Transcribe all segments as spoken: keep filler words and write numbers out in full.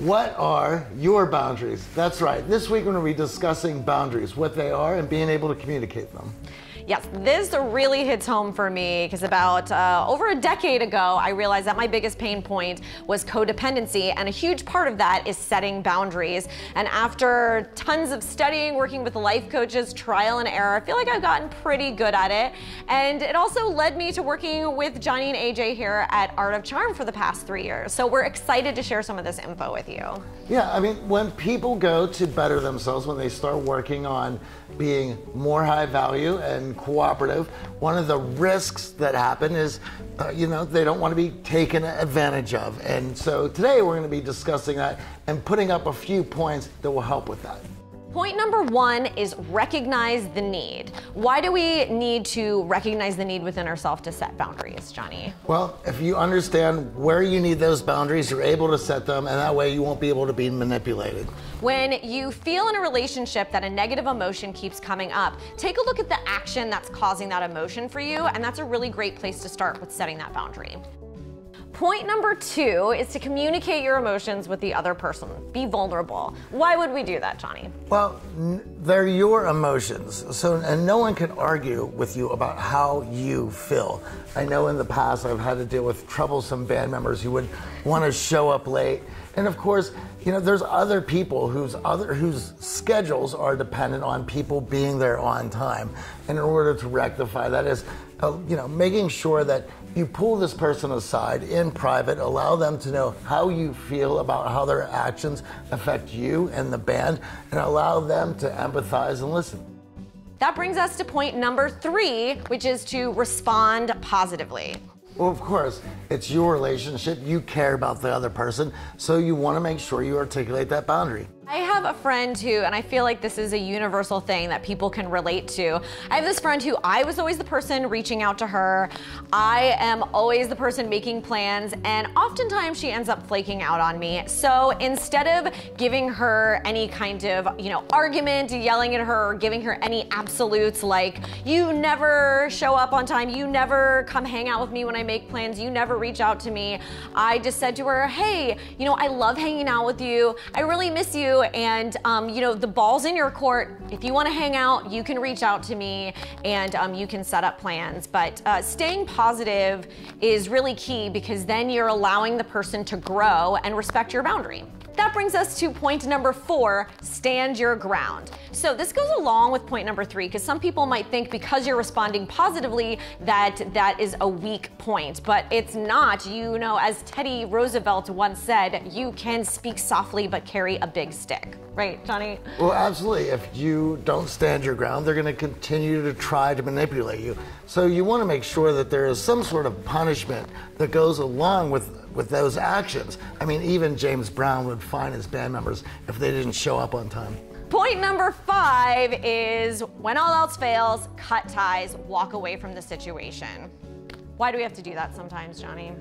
What are your boundaries? That's right. This week we're going to be discussing boundaries, what they are, and being able to communicate them. Yes, this really hits home for me because about uh, over a decade ago, I realized that my biggest pain point was codependency, and a huge part of that is setting boundaries. And after tons of studying, working with life coaches, trial and error, I feel like I've gotten pretty good at it. And it also led me to working with Johnny and A J here at Art of Charm for the past three years. So we're excited to share some of this info with you. Yeah, I mean, when people go to better themselves, when they start working on being more high value and cooperative, one of the risks that happen is, uh, you know, they don't want to be taken advantage of. And so today we're going to be discussing that and putting up a few points that will help with that. Point number one is recognize the need. Why do we need to recognize the need within ourselves to set boundaries, Johnny? Well, if you understand where you need those boundaries, you're able to set them, and that way you won't be able to be manipulated. When you feel in a relationship that a negative emotion keeps coming up, take a look at the action that's causing that emotion for you, and that's a really great place to start with setting that boundary. Point number two is to communicate your emotions with the other person. Be vulnerable. Why would we do that, Johnny? Well, they're your emotions, so and no one can argue with you about how you feel. I know in the past I've had to deal with troublesome band members who would want to show up late, and of course, you know, there's other people whose other whose schedules are dependent on people being there on time. And in order to rectify that is, uh, you know, making sure that you pull this person aside in private, allow them to know how you feel about how their actions affect you and the band, and allow them to empathize and listen. That brings us to point number three, which is to respond positively. Well, of course, it's your relationship. You care about the other person, so you want to make sure you articulate that boundary. I have a friend who, and I feel like this is a universal thing that people can relate to. I have this friend who I was always the person reaching out to her. I am always the person making plans, and oftentimes she ends up flaking out on me. So instead of giving her any kind of, you know, argument, yelling at her, or giving her any absolutes like, you never show up on time, you never come hang out with me when I make plans, you never reach out to me, I just said to her, hey, you know, I love hanging out with you. I really miss you. And, um, you know, the ball's in your court. If you want to hang out, you can reach out to me and um, you can set up plans. But uh, staying positive is really key because then you're allowing the person to grow and respect your boundary. That brings us to point number four, stand your ground. So this goes along with point number three because some people might think because you're responding positively that that is a weak point, but it's not. You know, as Teddy Roosevelt once said, you can speak softly but carry a big stick. Right, Johnny? Well, absolutely. If you don't stand your ground, they're going to continue to try to manipulate you. So you want to make sure that there is some sort of punishment that goes along with with those actions. I mean, even James Brown would fine his band members if they didn't show up on time. Point number five is when all else fails, cut ties, walk away from the situation. Why do we have to do that sometimes, Johnny?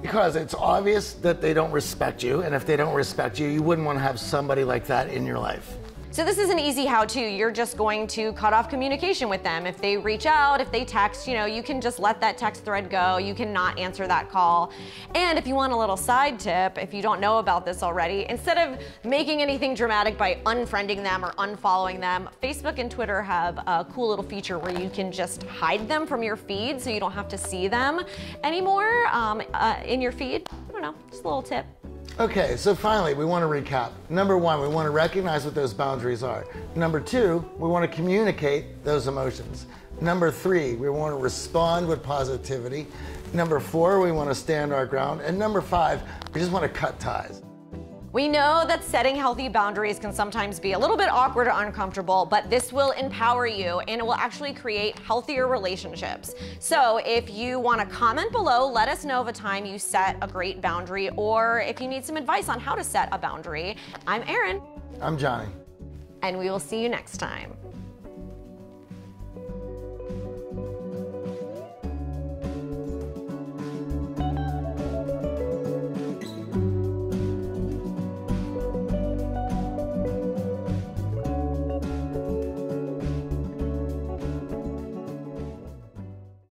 Because it's obvious that they don't respect you, and if they don't respect you, you wouldn't want to have somebody like that in your life. So this is an easy how-to. You're just going to cut off communication with them. If they reach out, if they text, you know, you can just let that text thread go. You cannot answer that call. And if you want a little side tip, if you don't know about this already, instead of making anything dramatic by unfriending them or unfollowing them, Facebook and Twitter have a cool little feature where you can just hide them from your feed so you don't have to see them anymore um, uh, in your feed. I don't know, just a little tip. Okay, so finally, we want to recap. Number one, we want to recognize what those boundaries are. Number two, we want to communicate those emotions. Number three, we want to respond with positivity. Number four, we want to stand our ground. And number five, we just want to cut ties. We know that setting healthy boundaries can sometimes be a little bit awkward or uncomfortable, but this will empower you and it will actually create healthier relationships. So if you want to comment below, let us know of a time you set a great boundary, or if you need some advice on how to set a boundary. I'm Erin. I'm Johnny. And we will see you next time.